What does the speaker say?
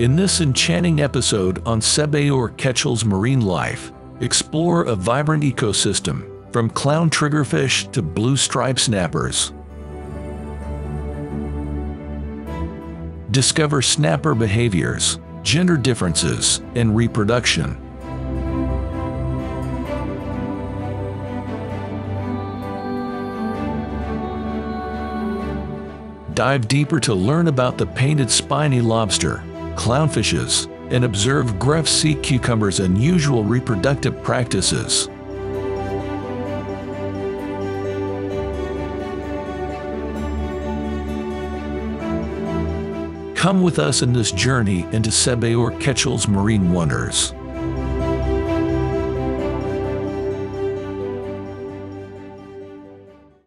In this enchanting episode on Sebayur Kecil's marine life, explore a vibrant ecosystem, from clown triggerfish to blue stripe snappers. Discover snapper behaviors, gender differences, and reproduction. Dive deeper to learn about the painted spiny lobster, clownfishes, and observe Graeffe's sea cucumber's unusual reproductive practices. Come with us in this journey into Sebayur Kecil's marine wonders.